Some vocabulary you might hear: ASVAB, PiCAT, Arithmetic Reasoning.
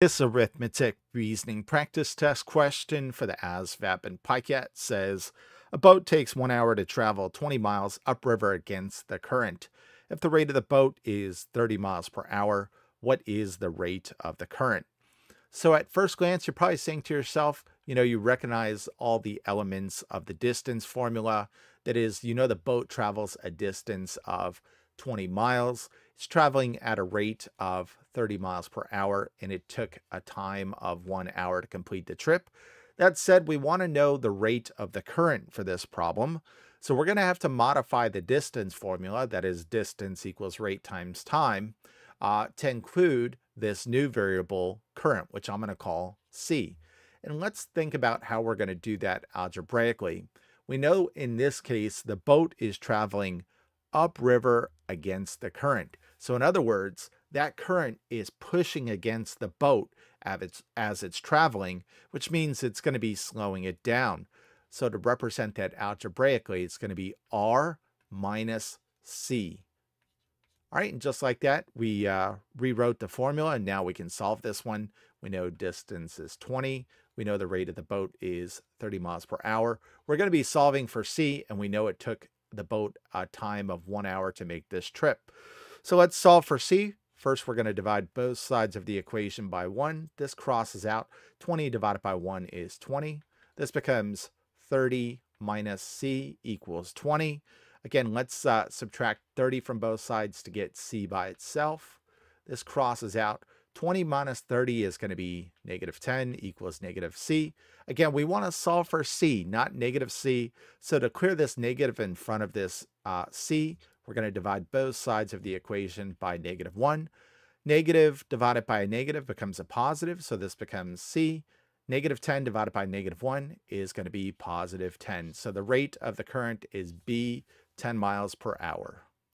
This arithmetic reasoning practice test question for the ASVAB and PiCAT says, a boat takes 1 hour to travel 20 miles upriver against the current. If the rate of the boat is 30 miles per hour, what is the rate of the current? So at first glance, you're probably saying to yourself, you recognize all the elements of the distance formula. That is, the boat travels a distance of 20 miles. It's traveling at a rate of 30 miles per hour, and it took a time of 1 hour to complete the trip. That said, we want to know the rate of the current for this problem. So we're going to have to modify the distance formula, that is distance equals rate times time, to include this new variable current, which I'm going to call C. And let's think about how we're going to do that algebraically. We know in this case, the boat is traveling upriver against the current. So in other words, that current is pushing against the boat as it's traveling, which means it's going to be slowing it down. So to represent that algebraically, it's going to be R minus C. All right, and just like that, we rewrote the formula, and now we can solve this one. We know distance is 20. We know the rate of the boat is 30 miles per hour. We're going to be solving for C, and we know it took the boat a time of 1 hour to make this trip. So let's solve for C. First, we're going to divide both sides of the equation by 1. This crosses out. 20 divided by 1 is 20. This becomes 30 minus C equals 20. Again, let's subtract 30 from both sides to get C by itself. This crosses out. 20 minus 30 is going to be negative 10 equals negative C. Again, we want to solve for C, not negative C. So to clear this negative in front of this C, we're going to divide both sides of the equation by negative 1. Negative divided by a negative becomes a positive, so this becomes C. Negative 10 divided by negative 1 is going to be positive 10. So the rate of the current is B, 10 miles per hour.